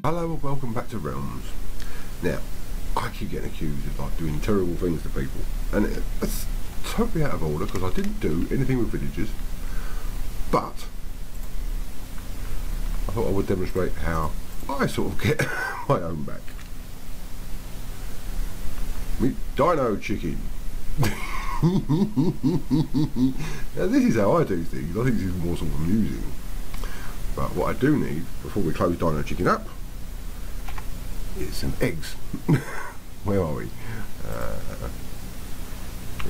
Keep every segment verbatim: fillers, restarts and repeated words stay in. Hello and welcome back to Realms. Now, I keep getting accused of like doing terrible things to people, and it, it's totally out of order because I didn't do anything with villagers, but I thought I would demonstrate how I sort of get my own back. Meet Dino Chicken. Now this is how I do things. I think this is more sort of amusing. But what I do need, before we close Dino Chicken up, is some eggs. Where are we? Uh,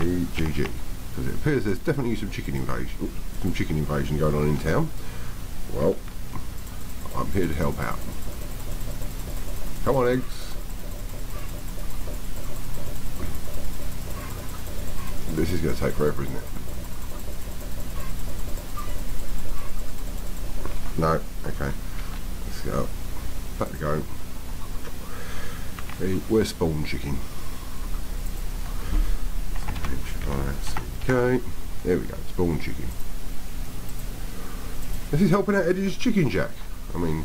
E G G. Because it appears there's definitely some chicken invasion, oops, some chicken invasion going on in town. Well, I'm here to help out. Come on, eggs. This is going to take forever, isn't it? No? Okay. Let's go. Back we go. Where's spawn chicken? Okay. There we go. Spawn chicken. This is helping out Eddie's chicken shack. I mean...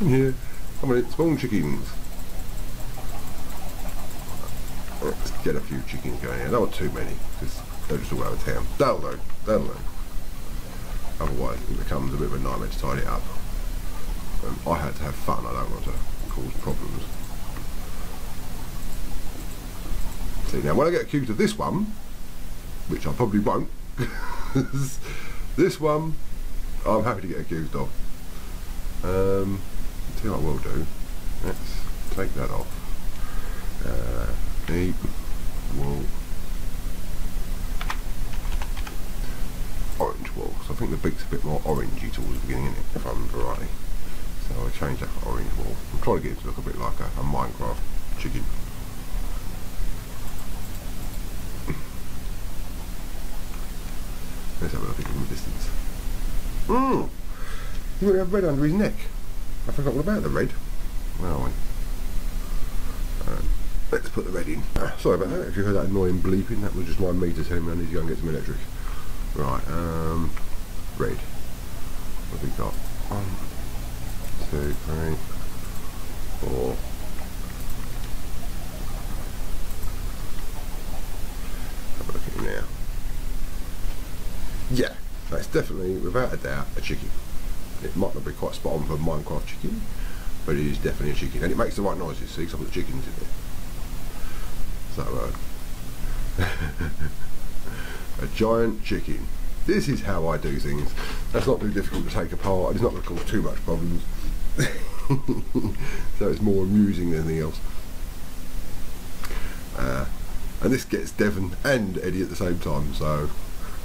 in here. Come on, spawn chickens. Let's get a few chickens going here. Not too many, because they're just all out of town. That'll do, that'll do. Otherwise it becomes a bit of a nightmare to tidy it up. Um, I had to have fun, I don't want to cause problems. See, now when I get accused of this one, which I probably won't, this one I'm happy to get accused of. Um, I tell you what I will do, let's take that off. Uh, Eat, wool, orange wool, because I think the beak's a bit more orangey towards the beginning, isn't it, if I'm variety. So I changed that for orange wool. I'm trying to get it to look a bit like a, a Minecraft chicken. Let's have a look at it from a distance. Mmm! He would have red under his neck. I forgot all about the red. Where are we? Um, Let's put the red in. Uh, sorry about that, if you heard that annoying bleeping, that was just my meter telling me I need to go and get some electric. Right, um, red. What have we got? One, two, three, four. Have a look at it now. Yeah, that's definitely, without a doubt, a chicken. It might not be quite spot on for a Minecraft chicken, but it is definitely a chicken. And it makes the right noises, see, because I've got the chickens in there. So, uh, a giant chicken. This is how I do things. That's not too difficult to take apart. It's not going to cause too much problems. So it's more amusing than anything else. Uh, and this gets Devon and Eddie at the same time, so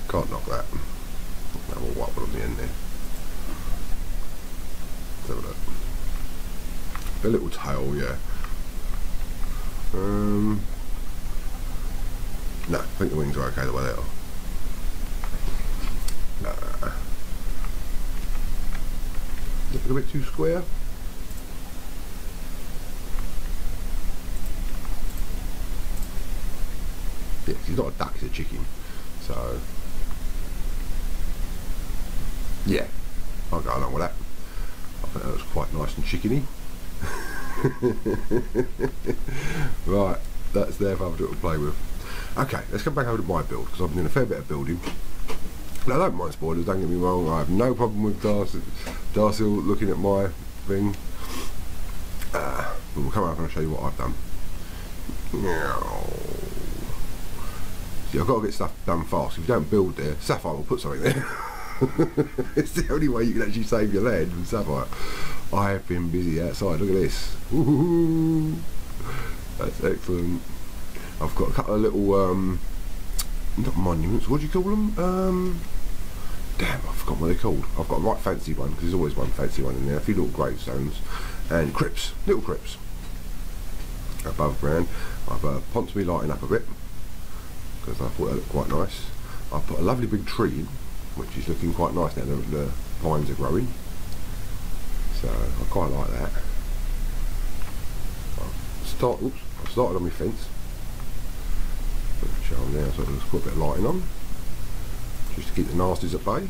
can't knock that. That will wipe on the end there. Let's have a look. The little tail, yeah. Um. No, I think the wings are okay the way they are. Uh, is it a bit too square? Yeah, he's not a duck, he's a chicken. So, yeah, I'll go along with that. I think that looks quite nice and chickeny. Right, that's there for other people to play with. Okay, let's come back over to my build, because I've been doing a fair bit of building. Now, I don't mind spoilers, don't get me wrong, I have no problem with Darcy, Darcy looking at my thing. Uh, but we'll come up and I'll show you what I've done. Now, see, I've got to get stuff done fast. If you don't build there, Sapphire will put something there. It's the only way you can actually save your land from Sapphire. I have been busy outside, look at this. Woohoo! That's excellent. I've got a couple of little, um, not monuments, what do you call them? Um, damn, I forgot what they're called. I've got a right fancy one, because there's always one fancy one in there. A few little gravestones and crypts, little crypts. Above ground, I've uh, ponted me lighting up a bit, because I thought it looked quite nice. I've put a lovely big tree in, which is looking quite nice now that the vines are growing. So, I quite like that. start, oops, I started on my fence. Put the charm there so I can just put a bit of lighting on. Just to keep the nasties at bay.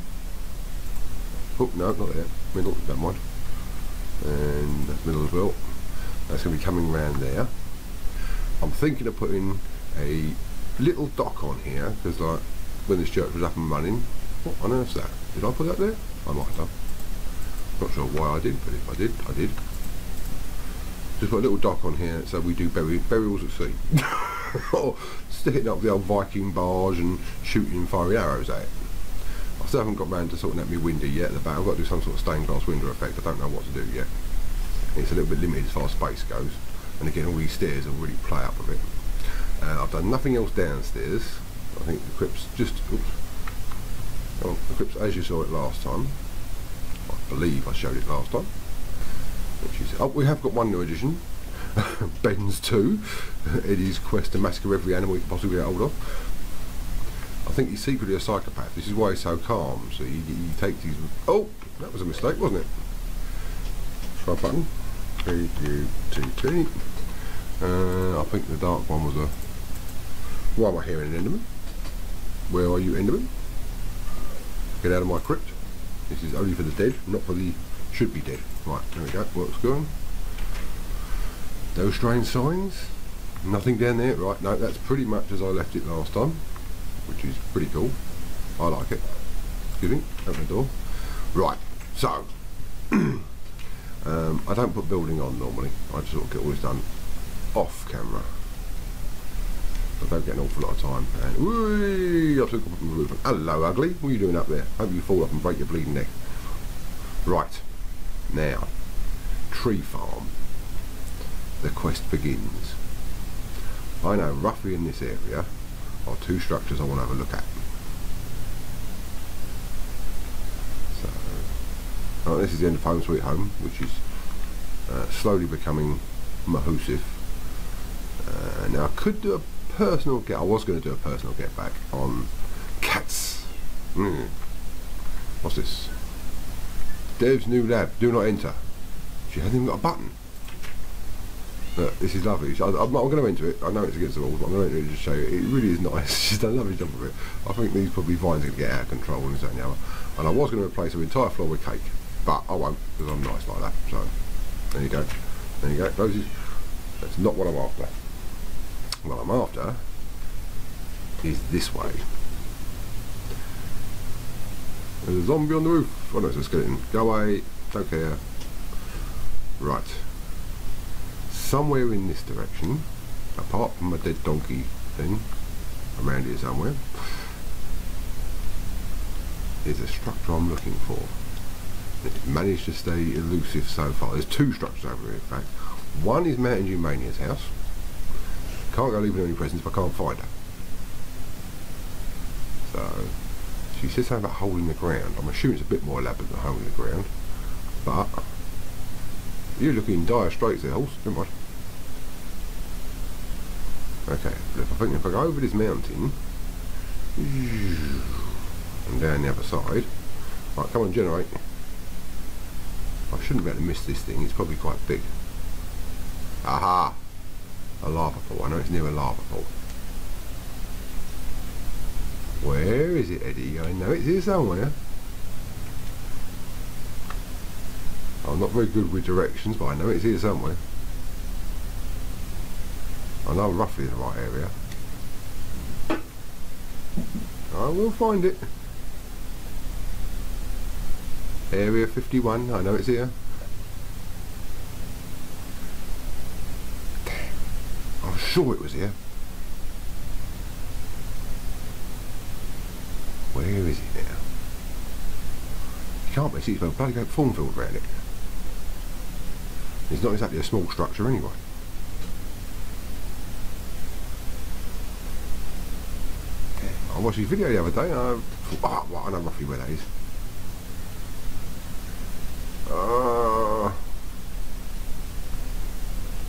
Oh, no, not there. Middle, don't mind. And that's middle as well. That's going to be coming round there. I'm thinking of putting a little dock on here, because like when this church was up and running, what on earth's that? Did I put that there? I might have. Not sure why I did, but if I did, I did. Just put a little dock on here, so we do burial, burials at sea. Or sticking up the old Viking barge and shooting fiery arrows at it. I still haven't got round to sorting out my window yet at the back. I've got to do some sort of stained glass window effect. I don't know what to do yet. It's a little bit limited as far as space goes. And again, all these stairs will really play up with it. Uh, I've done nothing else downstairs. I think the crypt's just, oops. Oh, the crypt's as you saw it last time. I believe I showed it last time. Which is, oh, we have got one new addition. Ben's two. Eddie's quest to massacre every animal he can possibly get hold of. I think he's secretly a psychopath. This is why he's so calm. So he, he takes these. Oh, that was a mistake, wasn't it? Try a button. P U T T. Uh, I think the dark one was a. Why am I hearing an Enderman? Where are you, Enderman? Get out of my crypt. This is only for the dead, not for the should be dead. Right, there we go. Work's going. No strange signs. Nothing down there. Right, no, that's pretty much as I left it last time, which is pretty cool. I like it. Excuse me, open the door. Right, so um, I don't put building on normally. I just sort of get all this done off camera. I don't get an awful lot of time. And whee, I've still got the roof on. Hello, ugly. What are you doing up there? Hope you fall off and break your bleeding neck. Right, now, tree farm. The quest begins. I know roughly in this area are two structures I want to have a look at. So, oh, this is the end of Home Sweet Home, which is uh, slowly becoming mahoosive. Uh, now I could do a personal get. I was going to do a personal get back on cats. Mm. What's this? Dev's new lab. Do not enter. She hasn't even got a button. But this is lovely. So I, I'm, I'm going to enter it. I know it's against the rules, but I'm going to enter it to show you. It really is nice. She's done a lovely job of it. I think these probably vines are going to get out of control and this and the other. And I was going to replace her entire floor with cake, but I won't because I'm nice like that. So there you go. There you go. Those is, that's not what I'm after. What I'm after is this way. There's a zombie on the roof. Oh no, it's a skeleton. Go away. Don't care. Right. Somewhere in this direction, apart from a dead donkey thing, around here somewhere, is a structure I'm looking for. It's managed to stay elusive so far. There's two structures over here, in fact. One is Mountain Dew Mania's house. Can't go leaving her any presents if I can't find her. So, she says something about holding the ground. I'm assuming it's a bit more elaborate than holding the ground, but you're looking in dire straits there, horse, don't mind. Okay, look, I think if I go over this mountain and down the other side. Right, come on, generate. I shouldn't be able to miss this thing, it's probably quite big. Aha! A lava pool, I know it's near a lava pool. Where is it, Eddie? I know it's here somewhere. I'm not very good with directions, but I know it's here somewhere. I know roughly the right area. I will find it. Area fifty-one, I know it's here. Damn, I'm sure it was here. Where is it now? You can't be, it's a bloody goat cornfield around it. It's not exactly a small structure anyway. I watched his video the other day and I thought, oh, well, I know roughly where that is.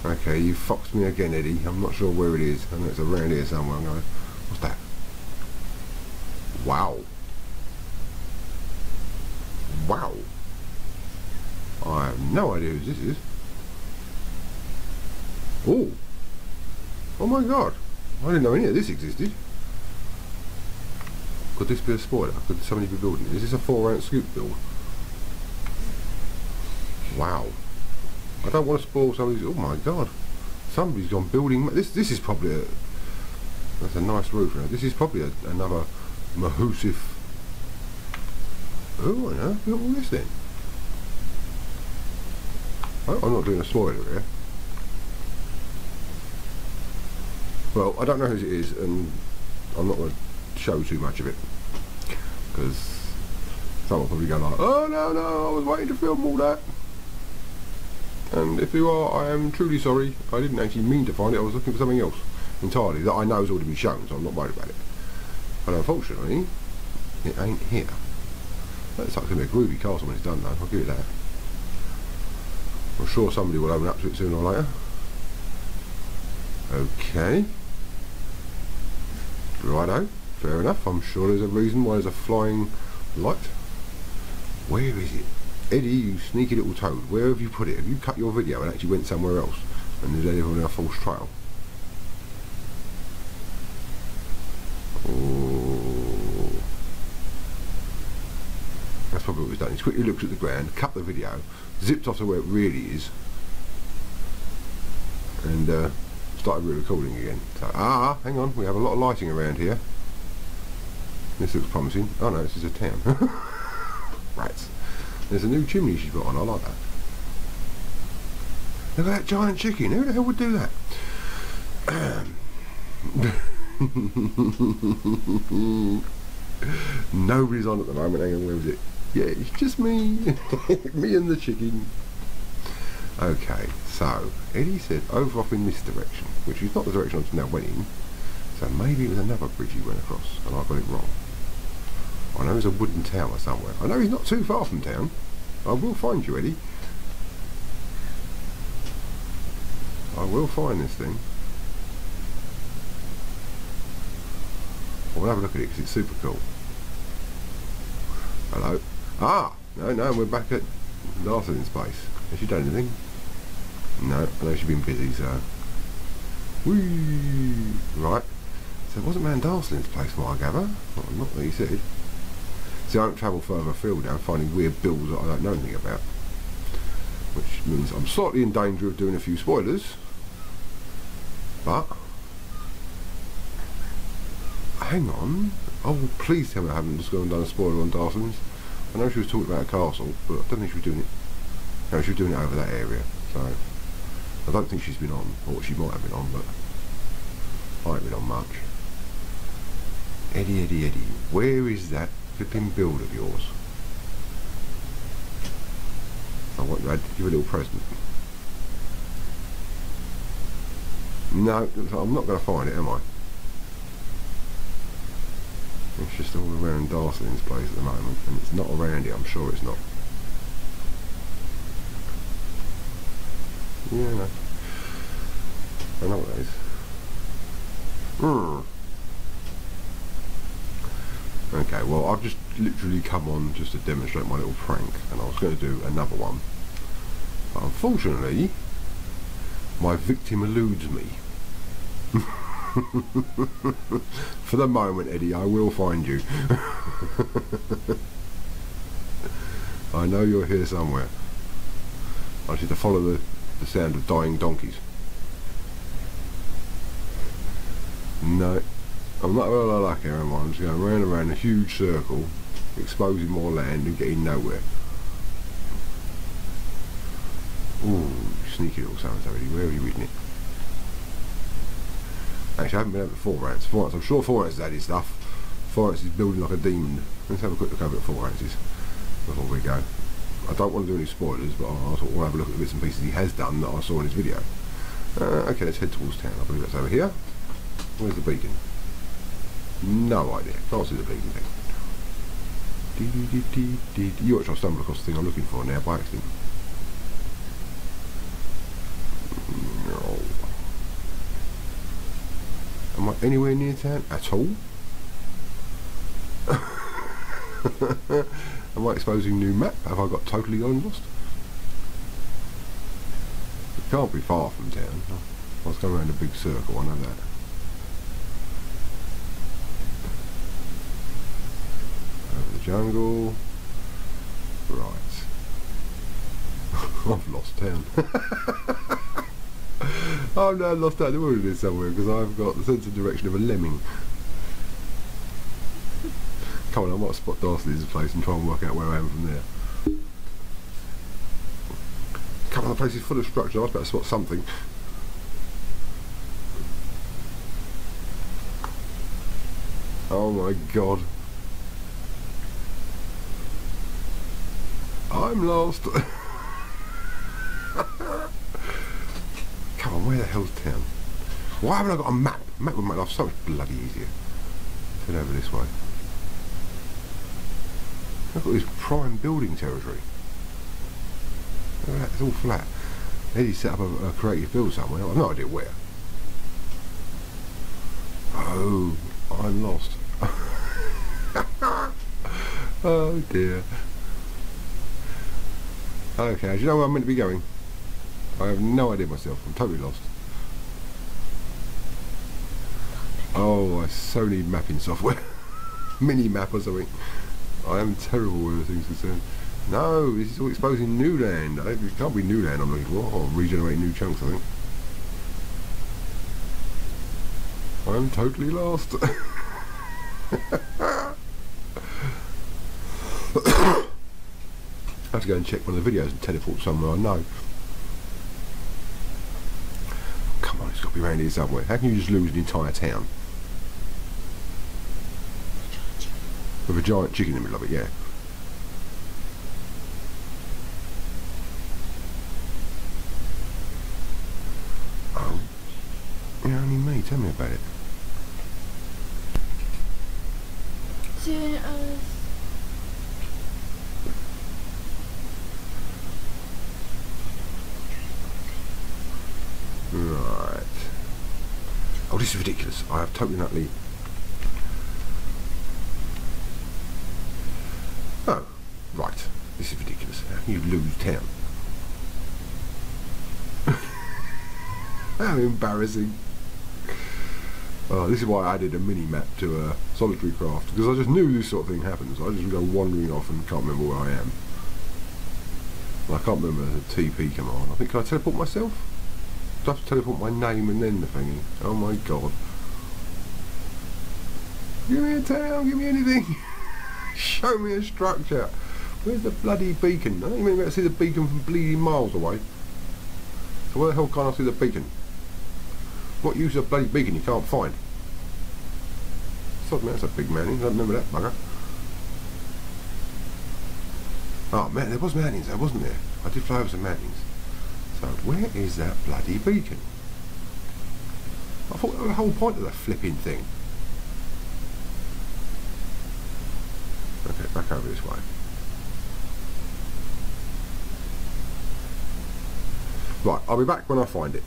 Uh, okay, you foxed me again, Eddie. I'm not sure where it is. I know it's around here somewhere. I'm going, what's that? Wow. Wow. I have no idea who this is. Oh, Oh my god, I didn't know any of this existed. Could this be a spoiler? Could somebody be building it? Is this a four ounce scoop build? Wow. I don't want to spoil somebody's... Oh my god. Somebody's gone building... This this is probably a... That's a nice roof now. This is probably a, another Mahusif... Oh, I know. Look at all this then. I, I'm not doing a spoiler here. Well, I don't know who it is, and I'm not going to show too much of it. Because... someone will probably go like, oh no, no, I was waiting to film all that. And if you are, I am truly sorry. I didn't actually mean to find it. I was looking for something else entirely that I know has already been shown, so I'm not worried about it. But unfortunately, it ain't here. That's going to be a groovy castle when it's done, though. I'll give it that. I'm sure somebody will open up to it sooner or later. Okay. Righto. Fair enough. I'm sure there's a reason why there's a flying light. Where is it? Eddie, you sneaky little toad, where have you put it? Have you cut your video and actually went somewhere else? And there's Eddie on our false trail. Oh. That's probably what he's done. He quickly looks at the ground, cut the video, zipped off to where it really is, and uh, started re-recording again. So, ah, hang on, we have a lot of lighting around here. This looks promising. Oh no, this is a town. Rats. There's a new chimney she's put on, I like that. Look at that giant chicken, who the hell would do that? Nobody's on at the moment, hang on, where was it? Yeah, it's just me, me and the chicken. Okay, so, Eddie said over off in this direction, which is not the direction I now went in, so maybe it was another bridge he went across, and I got it wrong. I know there's a wooden tower somewhere. I know he's not too far from town. I will find you, Eddie. I will find this thing. I'll have a look at it because it's super cool. Hello. Ah! No, no, we're back at Darcy in space. Has she done anything? No, I know she's been busy, so... Whee! Right. So it wasn't Man Darcy's place, what I gather. Well, not that he said. See, I don't travel further afield now, finding weird builds that I don't know anything about. Which means I'm slightly in danger of doing a few spoilers. But... hang on. Oh, please tell me I haven't just gone and done a spoiler on Darcy's. I know she was talking about a castle, but I don't think she was doing it. No, she was doing it over that area. So, I don't think she's been on, or she might have been on, but I haven't been on much. Eddie, Eddie, Eddie, where is that flipping build of yours? I want to give you a little present. No, I'm not going to find it, am I? It's just all around Darcy's place at the moment, and it's not around it, I'm sure it's not. Yeah, no. I know what that is. Mm. Okay, well I've just literally come on just to demonstrate my little prank, and I was going to do another one, but unfortunately my victim eludes me. For the moment, Eddie, I will find you. I know you're here somewhere. I just need to follow the, the sound of dying donkeys. No, I'm not really like everyone, I'm just going round and round a huge circle, exposing more land and getting nowhere. Ooh, sneaky little sounds already. Where are you reading it? Actually, I haven't been over to four ounce. four ounce, I'm sure four ounce is added stuff. four ounce is building like a demon. Let's have a quick look over at four ounces before we go. I don't want to do any spoilers, but I'll sort of have a look at the bits and pieces he has done that I saw in his video. Uh, okay, let's head towards town. I believe that's over here. Where's the beacon? No idea. Can't see the bleeding thing. Dee, dee, dee, dee, dee. You actually stumbled across the thing I'm looking for now by accident. No. Am I anywhere near town at all? Am I exposing new map? Have I got totally gone lost? It can't be far from town. Let's go around a big circle, I know that. Over the jungle. Right. I've lost town. I've now lost town. There would have been somewhere because I've got the sense of direction of a lemming. Come on, I might spot Darcy's place and try and work out where I am from there. Come on, the place is full of structure. I was about to spot something. Oh my god. I'm lost. Come on, where the hell's town? Why haven't I got a map? A map would make life so much bloody easier. Turn over this way. Look at this prime building territory. Look at that, it's all flat. Eddie set up a, a creative build somewhere. I've no idea where. Oh, I'm lost. Oh dear. Okay, do you know where I'm meant to be going? I have no idea myself. I'm totally lost. Oh, I so need mapping software. Mini map or something. I am terrible where things concerned. No, this is all exposing new land. I, it can't be new land I'm looking for. I'll regenerate new chunks, I think. I'm totally lost. I have to go and check one of the videos and teleport somewhere I know. Come on, it's got to be around here somewhere. How can you just lose an entire town? With a giant chicken in the middle of it, yeah. Oh. Yeah, only me. Tell me about it. Soon as... Right. Oh, this is ridiculous. I have totally and utterly... Oh, right. This is ridiculous. How can you lose town? How embarrassing. Oh, this is why I added a mini-map to uh, Solitary Craft, because I just knew this sort of thing happens. I just go wandering off and can't remember where I am. I can't remember the T P command. I think, can I teleport myself? I have to teleport my name and then the thingy. Oh my god. Give me a town, give me anything. Show me a structure. Where's the bloody beacon? I don't even mean to see the beacon from bleeding miles away. So where the hell can't I see the beacon? What use of a bloody beacon you can't find? Sod man, that's a big mountain. I don't remember that bugger. Oh man, there was mountains there, wasn't there? I did fly over some mountains. So where is that bloody beacon? I thought that was the whole point of that flipping thing. Okay, back over this way. Right, I'll be back when I find it.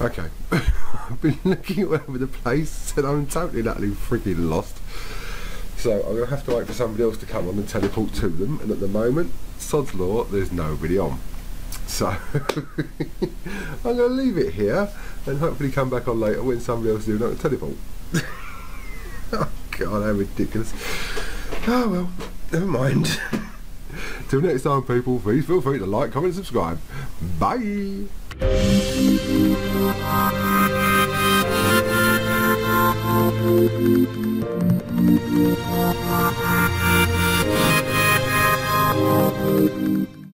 Okay, I've been looking all over the place and I'm totally and utterly freaking lost. So I'm going to have to wait for somebody else to come on and teleport to them, and at the moment, sod's law, there's nobody on. So I'm going to leave it here and hopefully come back on later when somebody else is doing it to teleport. Oh god, how ridiculous. Oh well, never mind. Till next time people, please feel free to like, comment and subscribe. Bye!